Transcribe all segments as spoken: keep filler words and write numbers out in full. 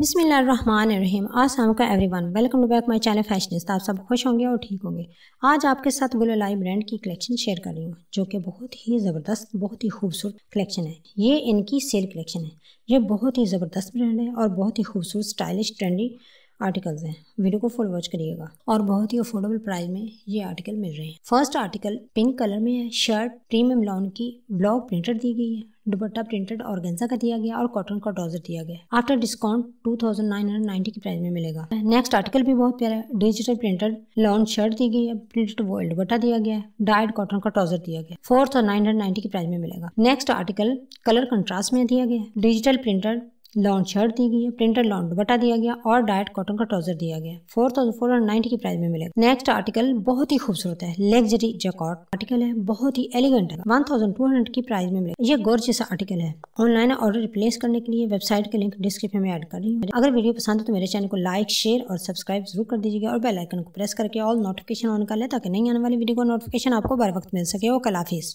बिस्मिल्लाहिर्रहमानिर्रहीम अस्सलाम वालेकुम everyone, welcome to back my channel fashionista. आप सब खुश होंगे और ठीक होंगे। आज आपके साथ गुललाई ब्रांड की कलेक्शन शेयर कर रही हूँ जो कि बहुत ही ज़बरदस्त, बहुत ही खूबसूरत कलेक्शन है। ये इनकी सेल कलेक्शन है। ये बहुत ही ज़बरदस्त ब्रांड है और बहुत ही खूबसूरत, स्टाइलिश, ट्रेंडी आर्टिकल्स हैं। वीडियो को फुल वॉच करिएगा और बहुत ही अफोर्डेबल प्राइस में ये आर्टिकल मिल रहे हैं। फर्स्ट आर्टिकल पिंक कलर में है। शर्ट प्रीमियम लॉन की ब्लॉक प्रिंटेड दी गई है। दुपट्टा प्रिंटेड ऑर्गेन्जा का दिया गया और कॉटन का ट्राउजर दिया गया। After discount two thousand nine hundred ninety के प्राइस में मिलेगा। नेक्स्ट आर्टिकल भी बहुत प्यारा है। डिजिटल प्रिंटेड लॉन शर्ट दी गई है। प्रिंटेड वॉल दुपट्टा दिया गया है। डाइड कॉटन का ट्राउजर दिया गया। Four thousand nine hundred ninety के प्राइस में मिलेगा। नेक्स्ट आर्टिकल कलर कंट्रास्ट में दिया गया है। डिजिटल प्रिंटेड लॉन शर्ट दी गई है। प्रिंटेड लॉन दुपट्टा दिया गया और डाइट कॉटन का ट्राउजर दिया गया। Four thousand four hundred ninety के प्राइस में मिलेगा। नेक्स्ट आर्टिकल बहुत ही खूबसूरत है। लग्जरी जैकॉट आर्टिकल है, बहुत ही एलिगेंट है। वन थाउजेंड टू हंड्रेड की प्राइस में मिलेगा। ये गॉर्जियस आर्टिकल है। ऑनलाइन ऑर्डर रिप्लेस करने के लिए वेबसाइट के लिंक डिस्क्रिप्शन में ऐड कर रही हूँ। अगर वीडियो पसंद है तो मेरे चैनल को लाइक, शेयर और सब्सक्राइब जरूर कर दीजिएगा और बेल आइकन को प्रेस करके ऑल नोटिफिकेशन ऑन कर लें ताकि नई आने वाली वीडियो का नोटिफिकेशन आपको बर वक्त मिल सके। और कल हाफिज़।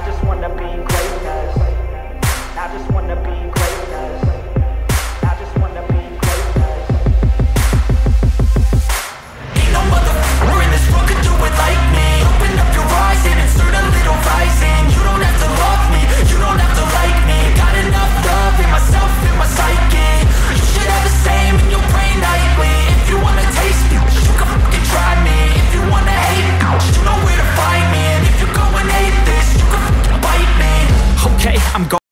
I just wanna be greatness. I just wanna be greatness. I just wanna be greatness. Ain't no motherfucker in this world could do it like me. Open up your eyes and it's a little rising. You don't have to love me, you don't have to like me. Got enough love in myself, in my psyche. You should have the same in your brain nightly. If you wanna taste me, you can fucking try me. If you wanna hate me, you know where to find me. And if you go and hate this, you can fucking bite me. Okay, I'm going